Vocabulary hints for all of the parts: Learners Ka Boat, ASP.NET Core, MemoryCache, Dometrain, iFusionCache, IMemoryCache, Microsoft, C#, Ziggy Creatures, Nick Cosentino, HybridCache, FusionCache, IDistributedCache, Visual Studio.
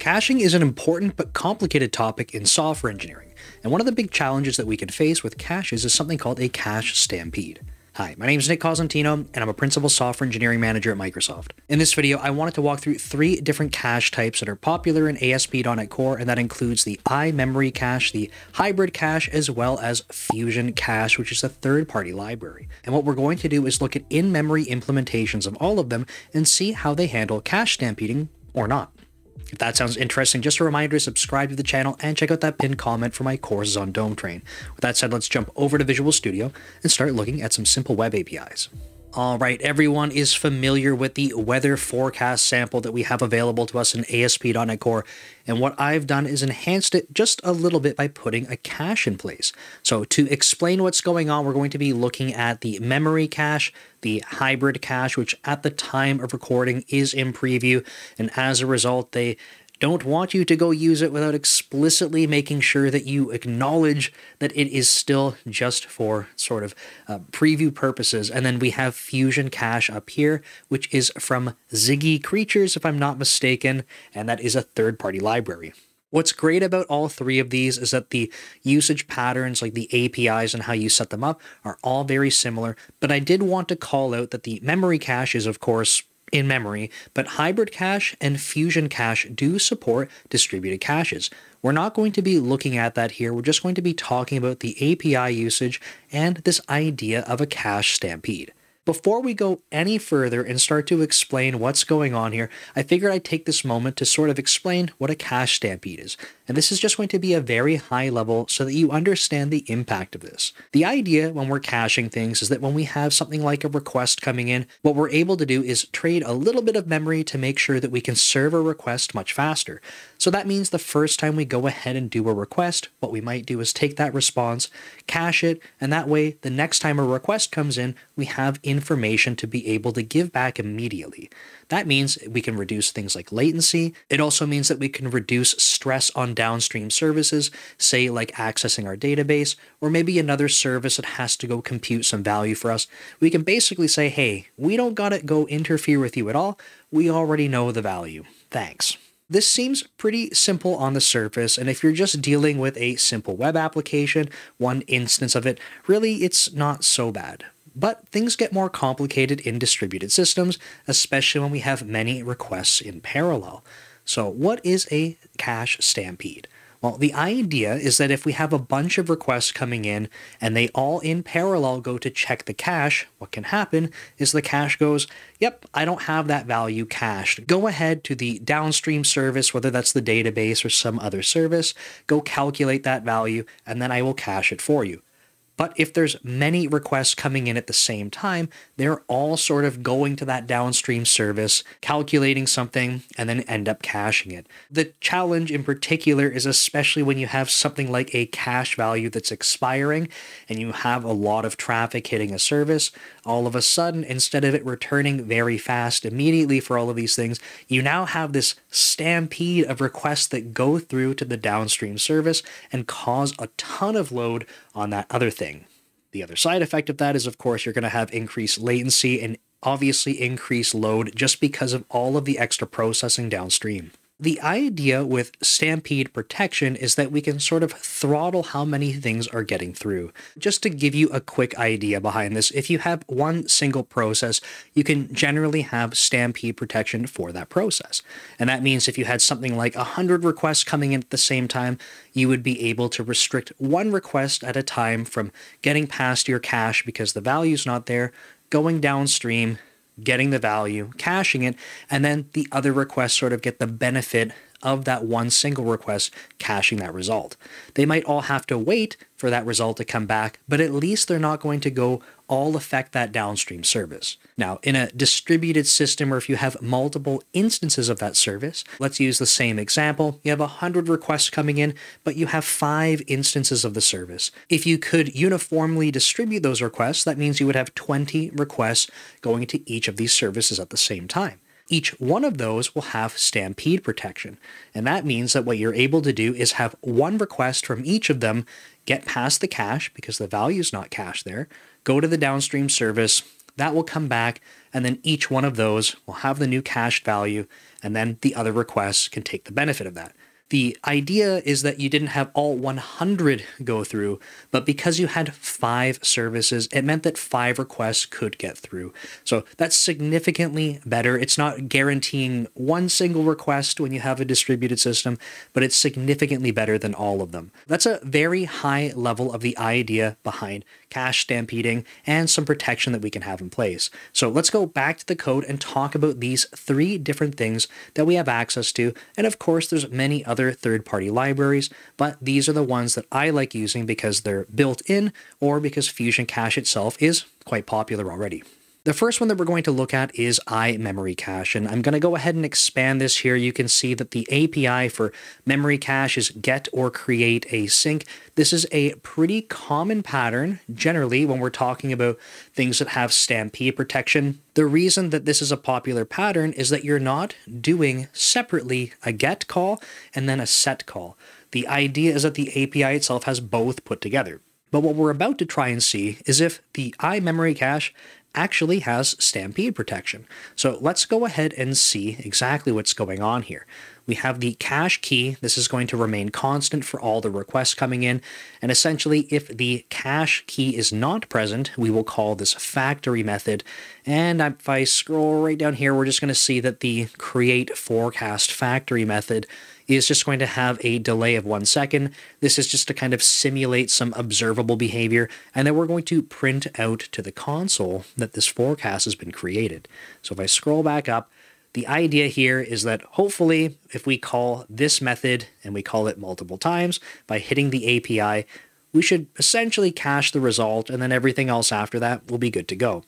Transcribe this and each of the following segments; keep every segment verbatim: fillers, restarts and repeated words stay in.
Caching is an important but complicated topic in software engineering, and one of the big challenges that we can face with caches is something called a cache stampede. Hi, my name is Nick Cosentino, and I'm a Principal Software Engineering Manager at Microsoft. In this video, I wanted to walk through three different cache types that are popular in A S P dot net Core, and that includes the IMemoryCache, the HybridCache, as well as FusionCache, which is a third-party library. And what we're going to do is look at in-memory implementations of all of them and see how they handle cache stampeding or not. If that sounds interesting, just a reminder to subscribe to the channel and check out that pinned comment for my courses on Dometrain. With that said, let's jump over to Visual Studio and start looking at some simple web A P Is. All right, everyone is familiar with the weather forecast sample that we have available to us in A S P dot net Core. And what I've done is enhanced it just a little bit by putting a cache in place. So to explain what's going on, we're going to be looking at the memory cache, the hybrid cache, which at the time of recording is in preview. And as a result, they don't want you to go use it without explicitly making sure that you acknowledge that it is still just for sort of uh, preview purposes. And then we have FusionCache up here, which is from Ziggy Creatures, if I'm not mistaken, and that is a third-party library. What's great about all three of these is that the usage patterns, like the A P Is and how you set them up, are all very similar. But I did want to call out that the memory cache is, of course, in memory, but HybridCache and FusionCache do support distributed caches. We're not going to be looking at that here. We're just going to be talking about the A P I usage and this idea of a cache stampede. Before we go any further and start to explain what's going on here, I figured I'd take this moment to sort of explain what a cache stampede is. And this is just going to be a very high level so that you understand the impact of this. The idea when we're caching things is that when we have something like a request coming in, what we're able to do is trade a little bit of memory to make sure that we can serve a request much faster. So that means the first time we go ahead and do a request, what we might do is take that response, cache it, and that way the next time a request comes in, we have information to be able to give back immediately. That means we can reduce things like latency. It also means that we can reduce stress on downstream services, say like accessing our database, or maybe another service that has to go compute some value for us. We can basically say, hey, we don't gotta go interfere with you at all. We already know the value. Thanks. This seems pretty simple on the surface, and if you're just dealing with a simple web application, one instance of it, really it's not so bad. But things get more complicated in distributed systems, especially when we have many requests in parallel. So what is a cache stampede? Well, the idea is that if we have a bunch of requests coming in and they all in parallel go to check the cache, what can happen is the cache goes, yep, I don't have that value cached. Go ahead to the downstream service, whether that's the database or some other service, go calculate that value, and then I will cache it for you. But if there's many requests coming in at the same time, they're all sort of going to that downstream service, calculating something, and then end up caching it. The challenge in particular is especially when you have something like a cache value that's expiring and you have a lot of traffic hitting a service. All of a sudden, instead of it returning very fast immediately for all of these things, you now have this stampede of requests that go through to the downstream service and cause a ton of load on that other thing. The other side effect of that is, of course, you're going to have increased latency and obviously increased load just because of all of the extra processing downstream. The idea with stampede protection is that we can sort of throttle how many things are getting through. Just to give you a quick idea behind this, if you have one single process, you can generally have stampede protection for that process. And that means if you had something like one hundred requests coming in at the same time, you would be able to restrict one request at a time from getting past your cache because the value's not there, going downstream, getting the value, caching it, and then the other requests sort of get the benefit of that one single request caching that result. They might all have to wait for that result to come back, but at least they're not going to go all affect that downstream service. Now, in a distributed system, or if you have multiple instances of that service, let's use the same example. You have one hundred requests coming in, but you have five instances of the service. If you could uniformly distribute those requests, that means you would have twenty requests going to each of these services at the same time. Each one of those will have stampede protection. And that means that what you're able to do is have one request from each of them get past the cache because the value is not cached there, go to the downstream service, That will come back, and then each one of those will have the new cached value, and then the other requests can take the benefit of that. The idea is that you didn't have all one hundred go through, but because you had five services, it meant that five requests could get through. So that's significantly better. It's not guaranteeing one single request when you have a distributed system, but it's significantly better than all of them. That's a very high level of the idea behind cache stampeding and some protection that we can have in place. So let's go back to the code and talk about these three different things that we have access to. And of course, there's many other third-party libraries, but these are the ones that I like using because they're built in or because FusionCache itself is quite popular already. The first one that we're going to look at is iMemoryCache, and I'm going to go ahead and expand this here. You can see that the A P I for MemoryCache is get or create a sync. This is a pretty common pattern generally when we're talking about things that have stampede protection. The reason that this is a popular pattern is that you're not doing separately a get call and then a set call. The idea is that the A P I itself has both put together. But what we're about to try and see is if the iMemoryCache actually has stampede protection. So let's go ahead and see exactly what's going on here. We have the cache key. This is going to remain constant for all the requests coming in. And essentially, if the cache key is not present, we will call this factory method. And if I scroll right down here, we're just going to see that the create forecast factory method is just going to have a delay of one second. This is just to kind of simulate some observable behavior. And then we're going to print out to the console that this forecast has been created. So if I scroll back up, the idea here is that hopefully if we call this method and we call it multiple times by hitting the A P I, we should essentially cache the result, and then everything else after that will be good to go.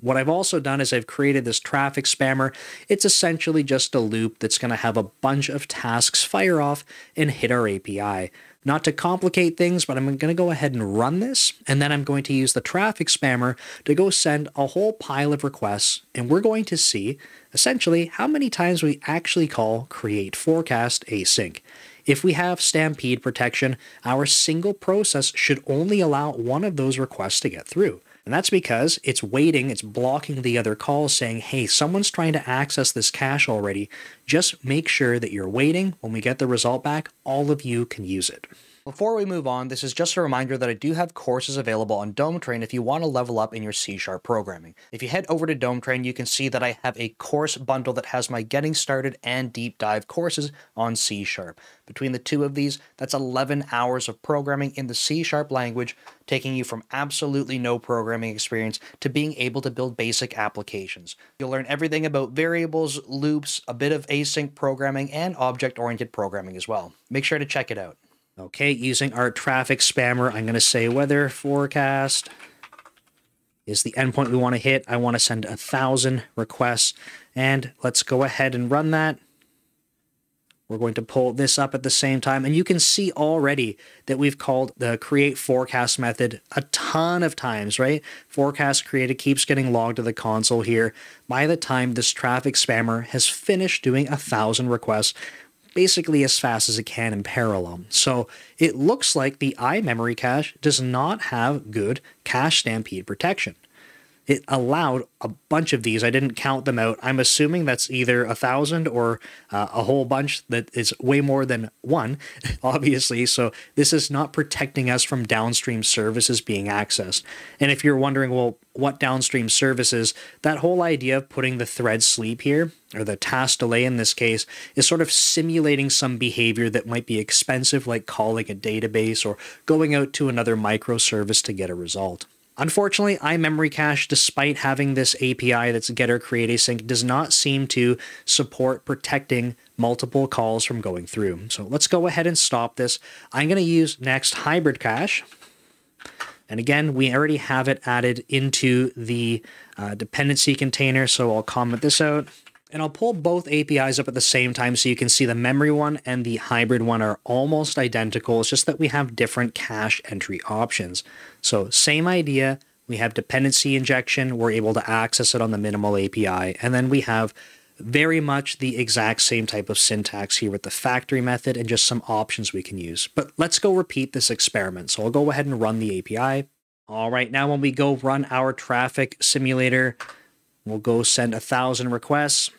What I've also done is I've created this traffic spammer. It's essentially just a loop that's going to have a bunch of tasks fire off and hit our A P I. Not to complicate things, but I'm going to go ahead and run this, and then I'm going to use the traffic spammer to go send a whole pile of requests, and we're going to see essentially how many times we actually call create forecast async. If we have stampede protection, our single process should only allow one of those requests to get through. And that's because it's waiting, it's blocking the other calls saying, hey, someone's trying to access this cache already. Just make sure that you're waiting. When we get the result back, all of you can use it. Before we move on, this is just a reminder that I do have courses available on Dometrain if you want to level up in your C sharp programming. If you head over to Dometrain, you can see that I have a course bundle that has my Getting Started and Deep Dive courses on C sharp. Between the two of these, that's eleven hours of programming in the C sharp language, taking you from absolutely no programming experience to being able to build basic applications. You'll learn everything about variables, loops, a bit of async programming, and object-oriented programming as well. Make sure to check it out. Okay, using our traffic spammer, I'm going to say weather forecast is the endpoint we want to hit. I want to send a thousand requests, and let's go ahead and run that. We're going to pull this up at the same time, and you can see already that we've called the create forecast method a ton of times, right? Forecast created keeps getting logged to the console here. By the time this traffic spammer has finished doing a thousand requests, basically as fast as it can in parallel. So it looks like the iMemoryCache does not have good cache stampede protection. It allowed a bunch of these. I didn't count them out. I'm assuming that's either a thousand or uh, a whole bunch that is way more than one, obviously. So this is not protecting us from downstream services being accessed. And if you're wondering, well, what downstream services, that whole idea of putting the thread sleep here, or the task delay in this case, is sort of simulating some behavior that might be expensive, like calling a database or going out to another microservice to get a result. Unfortunately, iMemoryCache, despite having this A P I that's get or create async, does not seem to support protecting multiple calls from going through. So let's go ahead and stop this. I'm going to use next HybridCache. And again, we already have it added into the uh, dependency container, so I'll comment this out. And I'll pull both A P Is up at the same time so you can see the memory one and the hybrid one are almost identical. It's just that we have different cache entry options. So same idea. We have dependency injection. We're able to access it on the minimal A P I. And then we have very much the exact same type of syntax here with the factory method and just some options we can use. But let's go repeat this experiment. So I'll go ahead and run the A P I. All right, now when we go run our traffic simulator, we'll go send a thousand requests.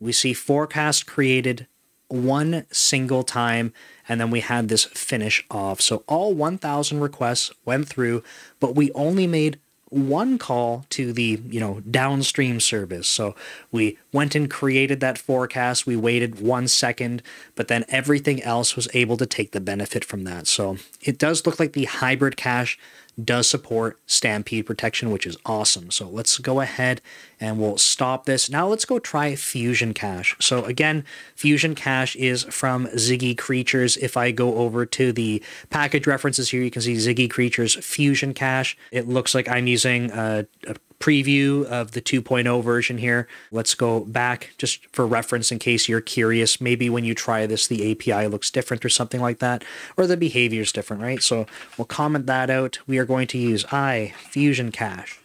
We see forecast created one single time, and then we had this finish off. So all one thousand requests went through, but we only made one call to the, you know, downstream service. So we went and created that forecast. We waited one second, but then everything else was able to take the benefit from that. So it does look like the hybrid cache does support stampede protection, which is awesome. So let's go ahead and we'll stop this. Now let's go try FusionCache. So again, FusionCache is from Ziggy Creatures. If I go over to the package references here, you can see Ziggy Creatures FusionCache. It looks like I'm using a, a preview of the two point oh version here. Let's go back just for reference in case you're curious. Maybe when you try this, the A P I looks different or something like that, or the behavior is different, right? So we'll comment that out. We are going to use iFusionCache.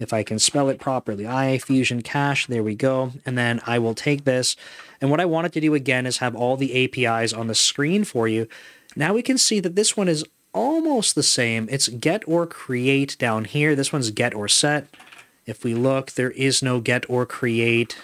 If I can spell it properly, iFusionCache, there we go. And then I will take this. And what I wanted to do again is have all the A P Is on the screen for you. Now we can see that this one is almost the same. It's get or create down here. This one's get or set. If we look, there is no get or create.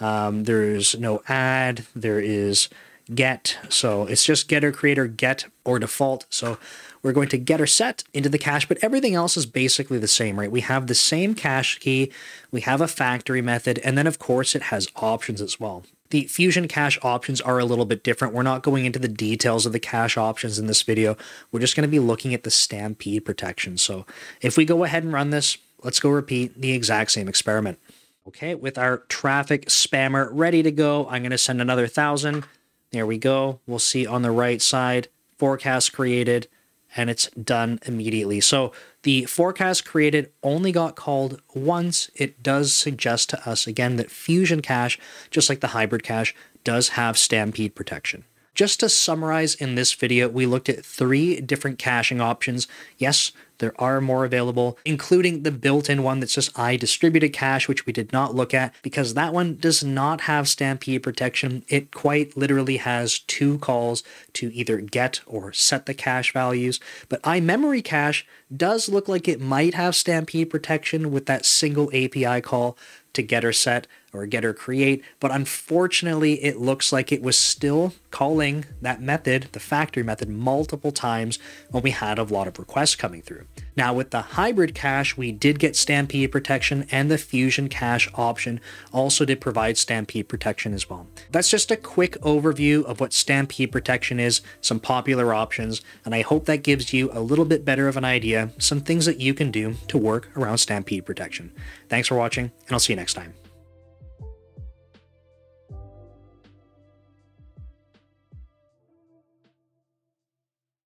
Um, there's no add. There is get. So it's just get or create or get or default. So we're going to get or set into the cache, but everything else is basically the same, right? We have the same cache key. We have a factory method. And then of course it has options as well. The FusionCache options are a little bit different. We're not going into the details of the cache options in this video. We're just going to be looking at the stampede protection. So if we go ahead and run this, let's go repeat the exact same experiment. Okay, with our traffic spammer ready to go, I'm going to send another thousand. There we go. We'll see on the right side, forecast created, and it's done immediately. So the forecast created only got called once. It does suggest to us again that FusionCache, just like the hybrid cache, does have stampede protection. Just to summarize, in this video, we looked at three different caching options. Yes, there are more available, including the built-in one that's just IDistributedCache, which we did not look at because that one does not have stampede protection. It quite literally has two calls to either get or set the cache values. But iMemoryCache does look like it might have stampede protection with that single A P I call to get or set or get or create. But unfortunately, it looks like it was still calling that method, the factory method, multiple times when we had a lot of requests coming through. Now with the hybrid cache, we did get stampede protection, and the FusionCache option also did provide stampede protection as well. That's just a quick overview of what stampede protection is, some popular options, and I hope that gives you a little bit better of an idea, some things that you can do to work around stampede protection. Thanks for watching, and I'll see you next time.